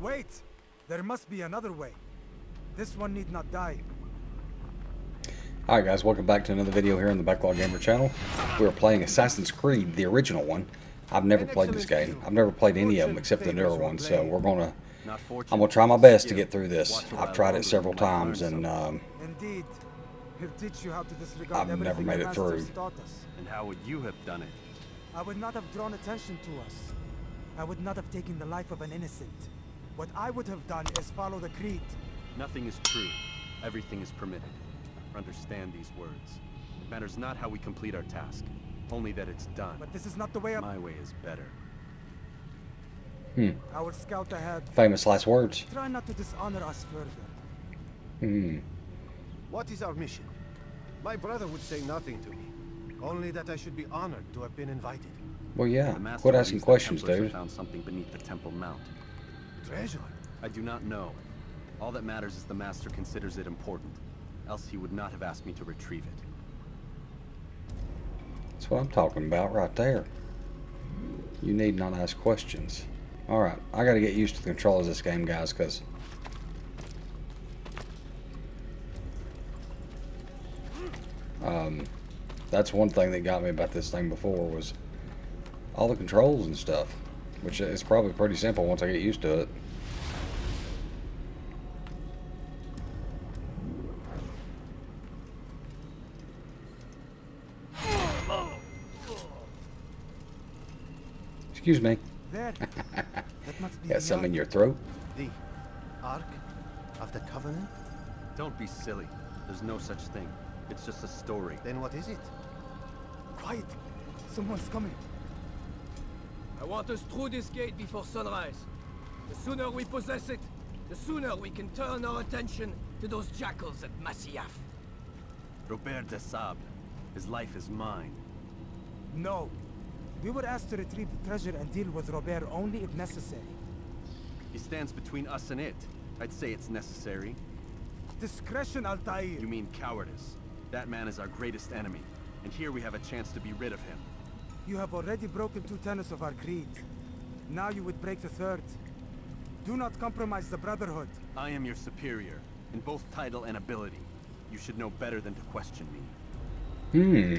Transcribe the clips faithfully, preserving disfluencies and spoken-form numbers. Wait! There must be another way. This one need not die. Hi guys, welcome back to another video here on the Backlogged Gamer channel. We are playing Assassin's Creed, the original one. I've never played this game. I've never played any of them except the newer one, so we're gonna... I'm gonna try my best to get through this. I've tried it several times, and um, I've never made it through. And how would you have done it? I would not have drawn attention to us. I would not have taken the life of an innocent. What I would have done is follow the creed. Nothing is true. Everything is permitted. Understand these words. It matters not how we complete our task, only that it's done. But this is not the way. My way is better. Hmm. Our scout ahead. Famous last words. Try not to dishonor us further. Hmm. What is our mission? My brother would say nothing to me, only that I should be honored to have been invited. Well, yeah. Quit asking questions, dude. Found something beneath the temple mount. Treasure? I do not know. All that matters is the master considers it important. Else he would not have asked me to retrieve it. That's what I'm talking about right there. You need not ask questions. Alright, I gotta get used to the controls of this game, guys, because um, that's one thing that got me about this thing before was all the controls and stuff, which is probably pretty simple once I get used to it. Excuse me. There. That must be. Got something in your throat? The Ark of the Covenant? Don't be silly. There's no such thing. It's just a story. Then what is it? Quiet. Someone's coming. I want us through this gate before sunrise. The sooner we possess it, the sooner we can turn our attention to those jackals at Masyaf. Robert de Sablé. His life is mine. No. We were asked to retrieve the treasure and deal with Robert only if necessary. He stands between us and it. I'd say it's necessary. Discretion, Altaïr! You mean cowardice. That man is our greatest enemy, and here we have a chance to be rid of him. You have already broken two tenets of our creed. Now you would break the third. Do not compromise the Brotherhood. I am your superior, in both title and ability. You should know better than to question me. Hmm.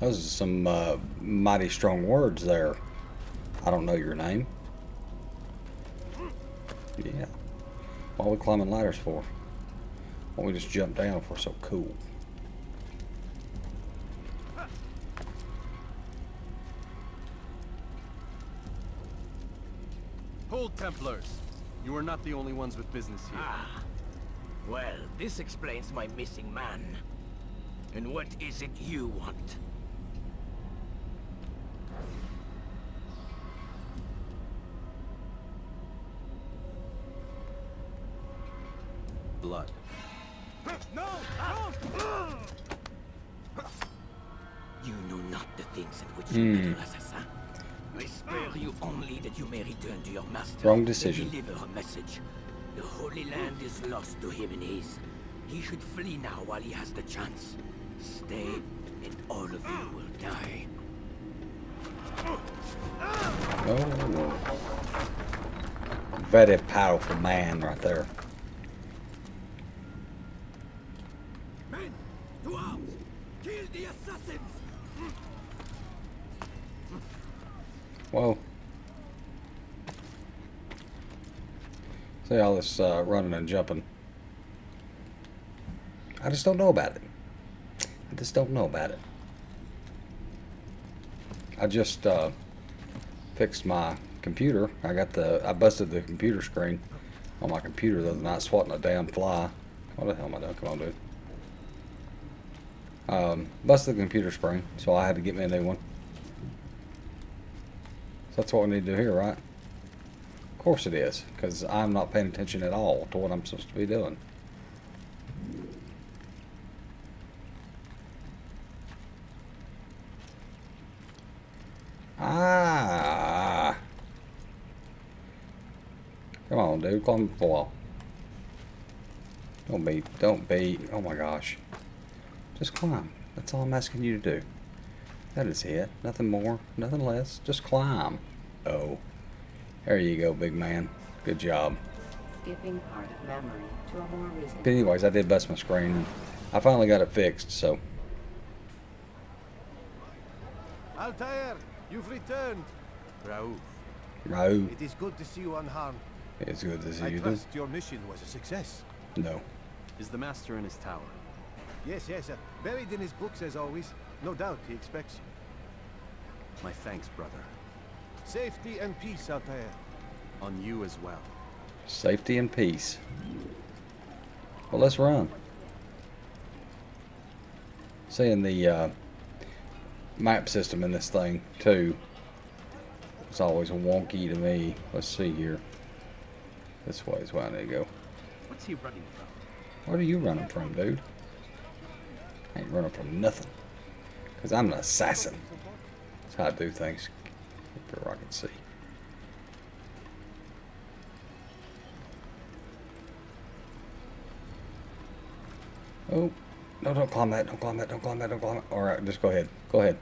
Those are some uh, mighty strong words there. I don't know your name. Yeah. What are we climbing ladders for? Why don't we just jump down if we're so cool? Hold, Templars. You are not the only ones with business here. Ah. Well, this explains my missing man. And what is it you want? Blood. No! You know not the things at which mm. you meddle, assassin. I spare you only that you may return to your master. Wrong decision. And deliver a message. The Holy Land is lost to him and his. He should flee now while he has the chance. Stay, and all of you will die. Oh. Very powerful man right there. Whoa. See all this uh, running and jumping. I just don't know about it. I just don't know about it. I just uh, fixed my computer. I got the I busted the computer screen on my computer the other night, swatting a damn fly. What the hell am I doing? Come on, dude. Um, busted the computer screen, so I had to get me a new one. That's what we need to do here, right? Of course it is, because I'm not paying attention at all to what I'm supposed to be doing. Ah! Come on, dude, climb the wall. Don't be, don't be, oh my gosh. Just climb. That's all I'm asking you to do. That is it. Nothing more, nothing less. Just climb. Oh, there you go, big man. Good job. Skipping part of memory to a more recent. But anyways, I did bust my screen and I finally got it fixed, so. Altaïr, you've returned. Raouf. Raouf. It is good to see you unharmed. It's good to see I you. I trust your mission was a success. No. Is the master in his tower? Yes, yes, sir. Buried in his books as always. No doubt he expects you. My thanks, brother. Safety and peace, Altaïr. On you as well. Safety and peace. Well, let's run. Seeing the uh, map system in this thing too, it's always wonky to me. Let's see here. This way is where I need to go. What's he running from? Where are you running from, dude? I ain't running from nothing. Cause I'm an assassin. That's how I do things. If I can see. Oh, no, don't climb that, don't climb that, don't climb that, don't climb that. All right, just go ahead, go ahead.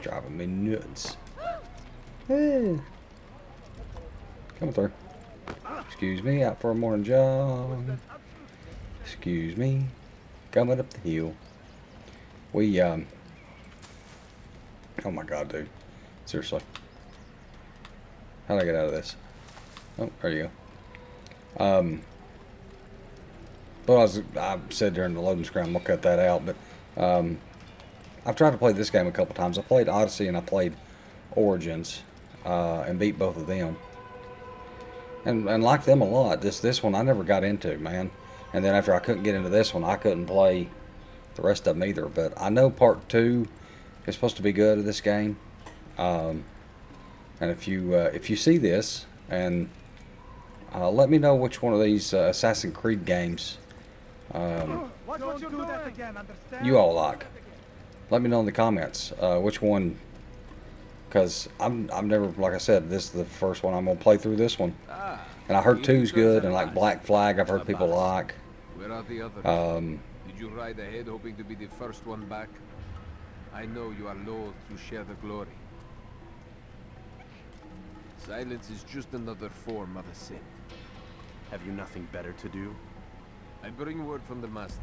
Driving me nuts. Yeah. Coming through. Excuse me, out for a morning jog. Excuse me. Coming up the hill. We, um, oh my God, dude. Seriously. How do I get out of this? Oh, there you go. Um. Well, I, was, I said during the loading screen, we'll cut that out, but um, I've tried to play this game a couple times. I played Odyssey and I played Origins uh, and beat both of them. And, and liked them a lot. This, this one I never got into, man. And then after I couldn't get into this one, I couldn't play the rest of them either. But I know part two is supposed to be good of this game. Um, and if you, uh, if you see this, and uh, let me know which one of these uh, Assassin's Creed games Um, you all like. Let me know in the comments uh, which one, because I'm I'm never, like I said, this is the first one I'm gonna play through this one, and I heard two's good and like Black Flag I've heard people like. Um, Did you ride ahead hoping to be the first one back? I know you are loath to share the glory. Silence is just another form of a sin. Have you nothing better to do? I bring word from the master.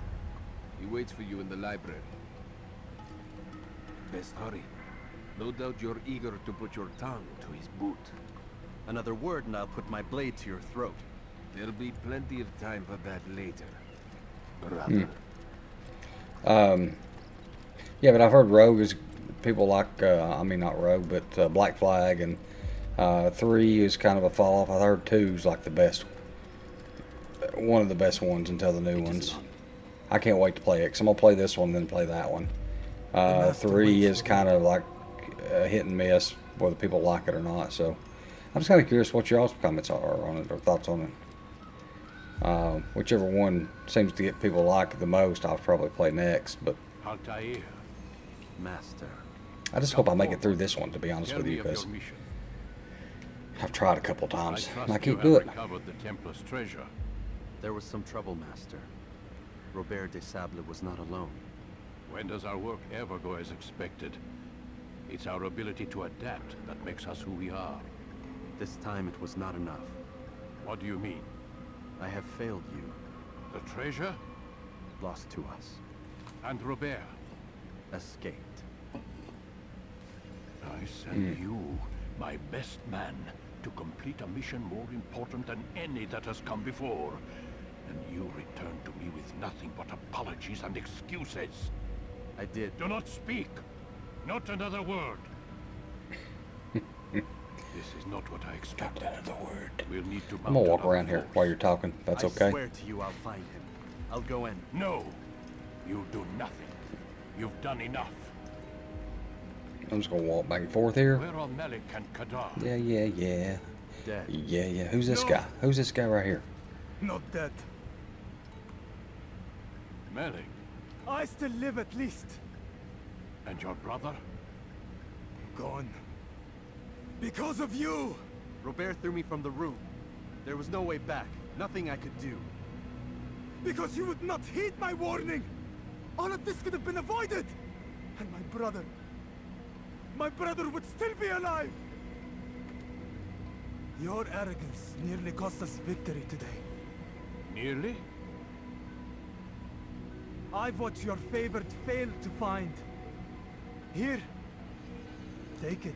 He waits for you in the library. Best hurry. No doubt you're eager to put your tongue to his boot. Another word and I'll put my blade to your throat. There'll be plenty of time for that later, brother. Hmm. Um, yeah, but I've heard Rogue is... People like, uh, I mean not Rogue, but uh, Black Flag, and uh, three is kind of a fall-off. I heard two is like the best one. One of the best ones until the new ones. I can't wait to play it, because I'm going to play this one and then play that one. Uh, three is kind of like a hit and miss, whether people like it or not. So I'm just kind of curious what your comments are on it, or thoughts on it. Uh, whichever one seems to get people like the most, I'll probably play next. But Master, I just hope I make it through this one, to be honest with you, because I've tried a couple times and I can't do it. There was some trouble, Master. Robert de Sablé was not alone. When does our work ever go as expected? It's our ability to adapt that makes us who we are. This time it was not enough. What do you mean? I have failed you. The treasure? Lost to us. And Robert? Escaped. I send mm. you, my best man, to complete a mission more important than any that has come before. And you return to me with nothing but apologies and excuses. I did. Do not speak. Not another word. This is not what I expected. Not another word. We'll need to I'm gonna walk around here while you're talking. That's I okay. I swear to you, I'll find him. I'll go in. No, you do nothing. You've done enough. I'm just gonna walk back and forth here. Where are Malik and Kadar? Yeah, yeah, yeah. Dead. Yeah, yeah. Who's this no. guy? Who's this guy right here? Not dead. Malik. I still live at least. And your brother? Gone. Because of you. Robert threw me from the roof. There was no way back. Nothing I could do. Because you would not heed my warning. All of this could have been avoided. And my brother. My brother would still be alive! Your arrogance nearly cost us victory today. Nearly? I've watched your favorite fail to find. Here, take it.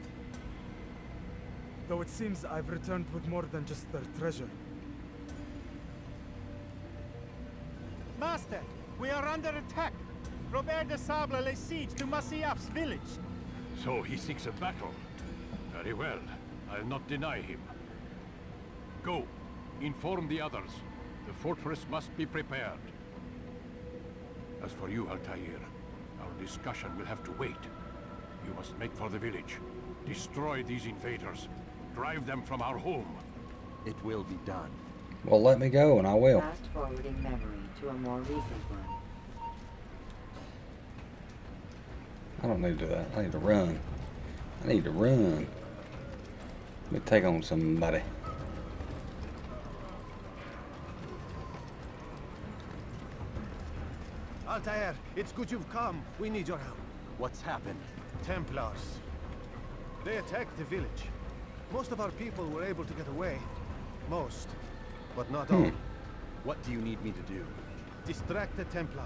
Though it seems I've returned with more than just their treasure. Master, we are under attack. Robert de Sablé lays siege to Masyaf's village. So he seeks a battle. Very well. I'll not deny him. Go. Inform the others. The fortress must be prepared. As for you, Altaïr, our discussion will have to wait. You must make for the village. Destroy these invaders. Drive them from our home. It will be done. Well, let me go and I will. Fast forwarding memory to a more recent one. I don't need to do that. I need to run. I need to run. Let me take on somebody. Altair, it's good you've come. We need your help. What's happened? Templars. They attacked the village. Most of our people were able to get away. Most, but not hmm. all. What do you need me to do? Distract the Templars.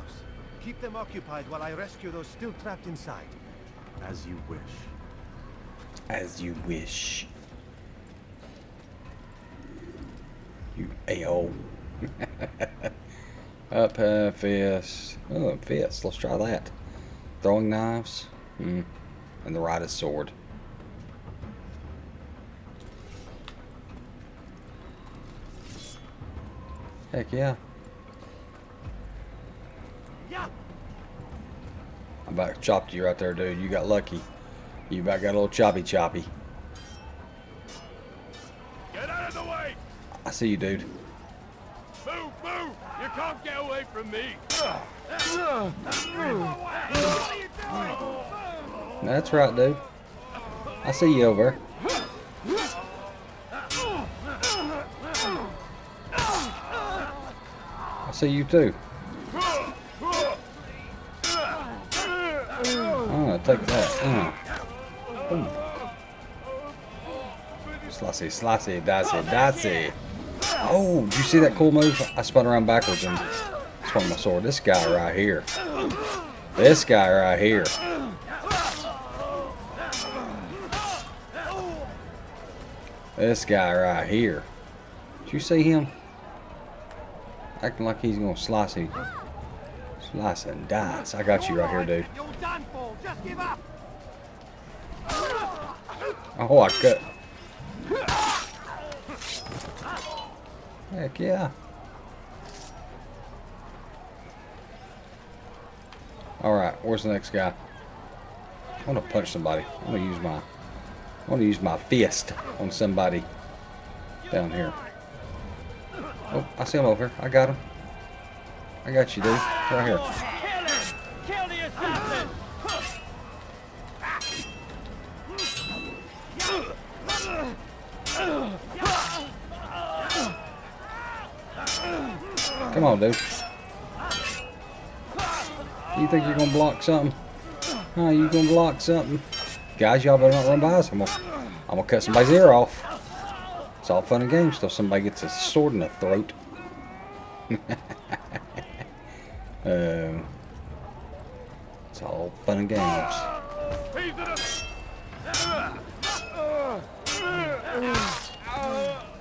Keep them occupied while I rescue those still trapped inside. As you wish. As you wish. You a-hole. Up uh, fist. Oh, up fist. Let's try that. Throwing knives. Hmm. And the rider's sword. Heck yeah. Yeah. I about chopped you right there, dude. You got lucky. You about got a little choppy choppy. Get out of the way! I see you, dude. Move, move! You can't get away from me. That's right, dude. I see you over. I see you too. Oh, take that. Mm. Mm. Slicey, slicey, dicey, dicey. Oh, did you see that cool move? I spun around backwards and swung my sword. This guy right here. This guy right here. This guy right here. Did you see him? Acting like he's gonna slice you. Slice and dice. I got you right here, dude. Oh, I cut. Heck yeah. Alright, where's the next guy? I wanna punch somebody. I'm gonna use my I wanna use my fist on somebody down here. Oh, I see him over here. I got him. I got you, dude. Right here. Kill the assassin. Come on, dude. You think you're gonna block something? No, you gonna block something? Guys, y'all better not run by us. I'm gonna, I'm gonna cut somebody's ear off. It's all fun and games till somebody gets a sword in the throat. um, it's all fun and games.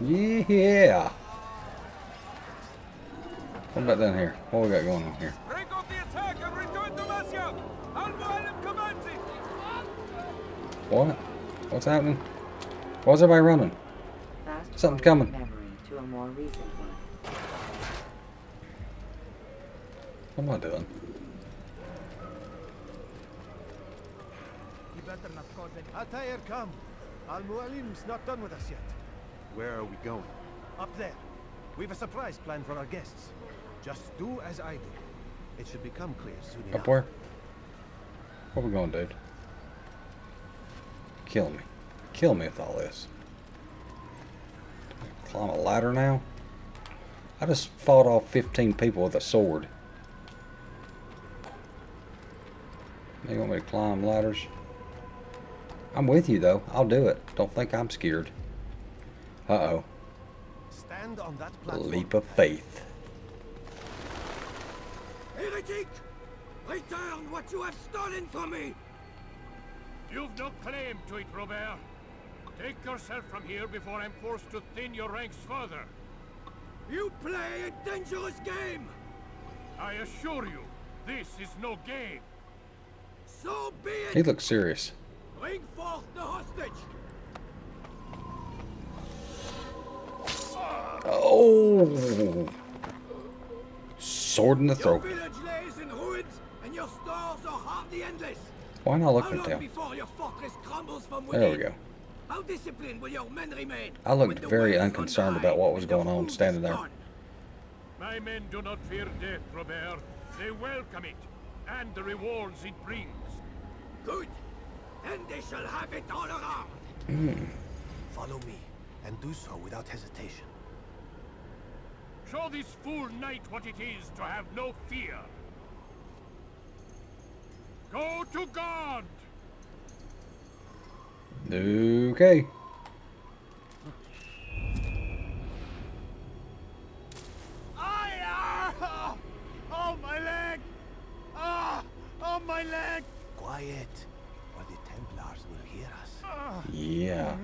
Yeah. What about down here? What we got going on here? Break off the attack and return to Masyaf. What? What's happening? Why is everybody running? Something's coming. What am I doing? You better not call them. Altair, come. Al Mualim's not done with us yet. Where are we going? Up there. We've a surprise plan for our guests. Just do as I do. It should become clear soon enough. Up where? Where we going, dude? Kill me. Kill me with all this. Climb a ladder now? I just fought off fifteen people with a sword. You want me to climb ladders? I'm with you though. I'll do it. Don't think I'm scared. Uh-oh. Stand on that platform. Leap of faith. Heretic! Return what you have stolen from me! You've no claim to it, Robert. Take yourself from here before I'm forced to thin your ranks further. You play a dangerous game! I assure you, this is no game. So be it! He looks serious. Bring forth the hostage! Oh! Sword in the throat. Your village lays in ruins, and your stores are hardly endless. Why not look at them? There we go. How disciplined will your men remain? I looked very unconcerned about what was going on standing there. My men do not fear death, Robert. They welcome it, and the rewards it brings. Good. Then they shall have it all around. Mm. Follow me, and do so without hesitation. Show this fool knight what it is to have no fear. Go to God! Okay. I, uh, oh, my leg! Ah, oh, my leg! Quiet, or the Templars will hear us. Yeah.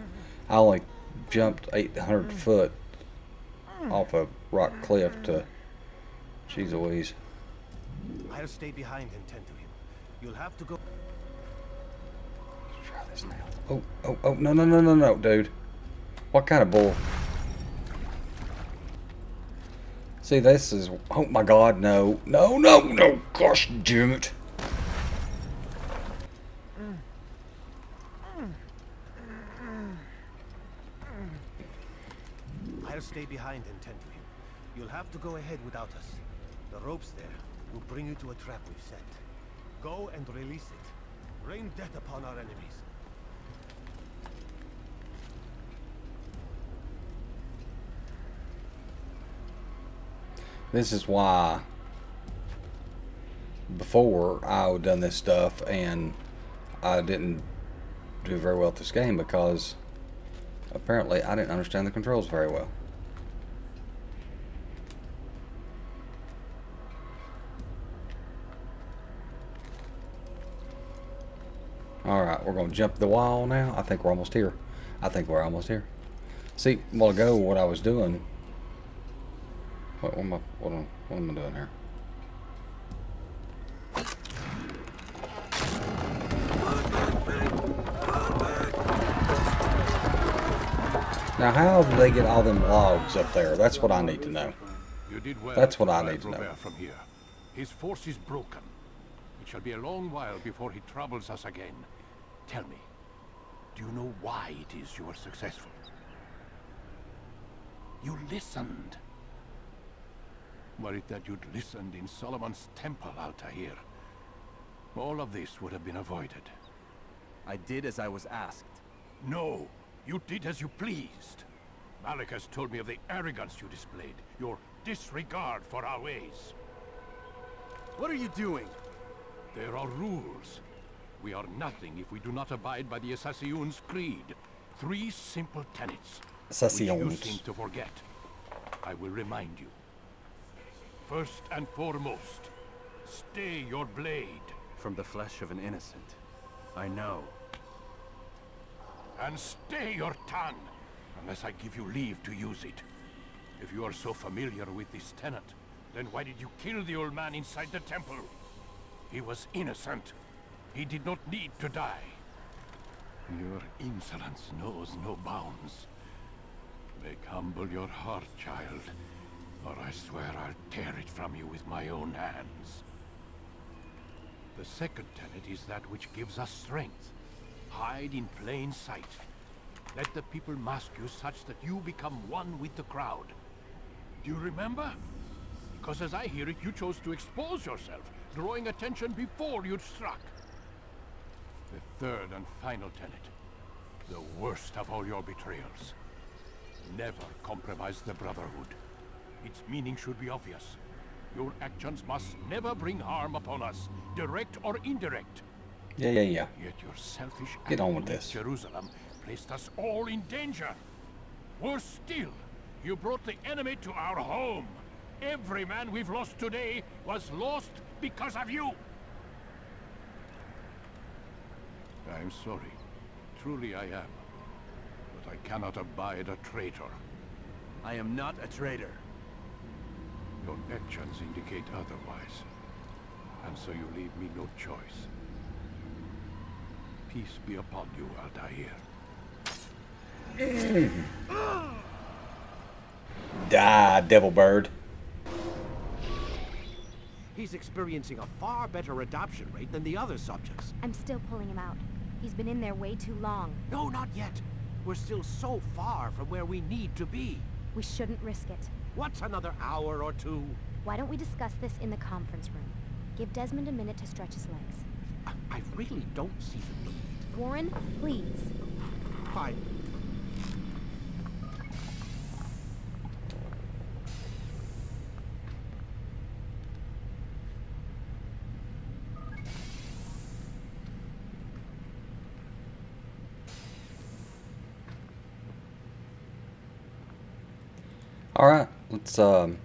I like jumped eight hundred foot off a rock cliff to. Jeez Louise. I'll stay behind and tend to him. You'll have to go. Let's try this now. Oh, oh, oh, no, no, no, no, no, dude. What kind of bull? See, this is. Oh my god, no. No, no, no. Gosh, damn it. I'll stay behind and tend to him. You'll have to go ahead without us. The ropes there will bring you to a trap we've set. Go and release it. Rain death upon our enemies. This is why before I would have done this stuff and I didn't do very well at this game because apparently I didn't understand the controls very well. Alright, we're going to jump the wall now. I think we're almost here. I think we're almost here. See, a while ago what I was doing... What, what, am I, what, am, what am I doing here? Now, how do they get all them logs up there? That's what I need to know. You did well. That's what I need to know. From here. His force is broken. It shall be a long while before he troubles us again. Tell me, do you know why it is you are successful? You listened. Were it that you'd listened in Solomon's temple, Altaïr, all of this would have been avoided. I did as I was asked. No, you did as you pleased. Malik has told me of the arrogance you displayed, your disregard for our ways. What are you doing? There are rules. We are nothing if we do not abide by the Assassin's Creed. Three simple tenets, which you seem to forget. I will remind you. First and foremost, stay your blade. From the flesh of an innocent, I know. And stay your tongue, unless I give you leave to use it. If you are so familiar with this tenet, then why did you kill the old man inside the temple? He was innocent. He did not need to die. Your insolence knows no bounds. Make humble your heart, child. Or I swear I'll tear it from you with my own hands. The second tenet is that which gives us strength. Hide in plain sight. Let the people mask you such that you become one with the crowd. Do you remember? Because as I hear it, you chose to expose yourself, drawing attention before you'd struck. The third and final tenet, the worst of all your betrayals. Never compromise the brotherhood. Its meaning should be obvious. Your actions must never bring harm upon us, direct or indirect. Yeah, yeah, yeah. Yet your selfish act in Jerusalem placed us all in danger. Worse still, you brought the enemy to our home. Every man we've lost today was lost because of you. I'm sorry. Truly I am. But I cannot abide a traitor. I am not a traitor. Your actions indicate otherwise. And so you leave me no choice. Peace be upon you, Altaïr. Die, devil bird. He's experiencing a far better adoption rate than the other subjects. I'm still pulling him out. He's been in there way too long. No, not yet. We're still so far from where we need to be. We shouldn't risk it. What's another hour or two? Why don't we discuss this in the conference room? Give Desmond a minute to stretch his legs. I, I really don't see the need. Warren, please. Fine. All right, let's um,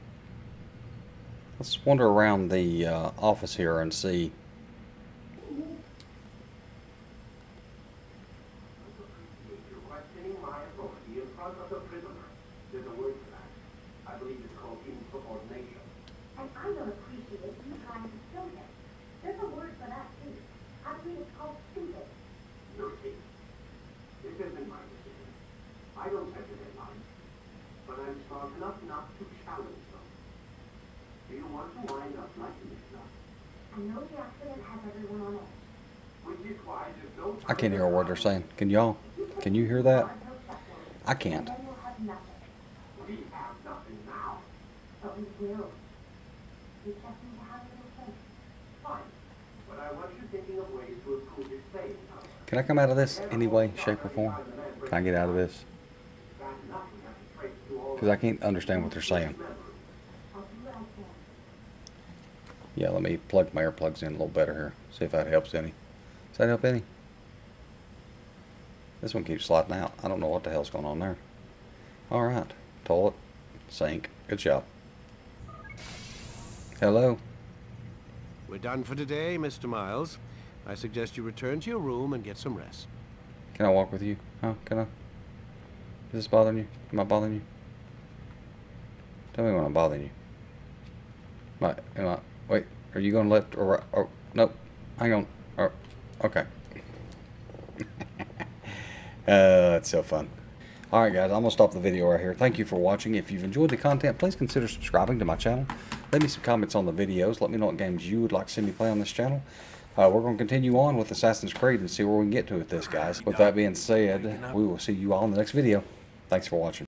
let's wander around the uh, office here and see. I can't hear a word they're saying. Can y'all? Can you hear that? I can't. We have nothing now, but we will. We just need to have a little faith. Fine, but I want you thinking of ways to improve your faith. Can I come out of this any way, shape, or form? Can I get out of this? Because I can't understand what they're saying. Yeah, let me plug my earplugs in a little better here. See if that helps any. Does that help any? This one keeps sliding out. I don't know what the hell's going on there. Alright. Toilet. Sink. Good job. Hello. We're done for today, Mister Miles. I suggest you return to your room and get some rest. Can I walk with you? Huh? Can I? Is this bothering you? Am I bothering you? Tell me when I'm bothering you. Am I, am I, wait, are you going left or right? Oh, nope. Hang on. Oh, okay. Uh, that's so fun. Alright guys, I'm going to stop the video right here. Thank you for watching. If you've enjoyed the content, please consider subscribing to my channel. Leave me some comments on the videos. Let me know what games you would like to see me play on this channel. Uh, we're going to continue on with Assassin's Creed and see where we can get to with this, guys. With that being said, we will see you all in the next video. Thanks for watching.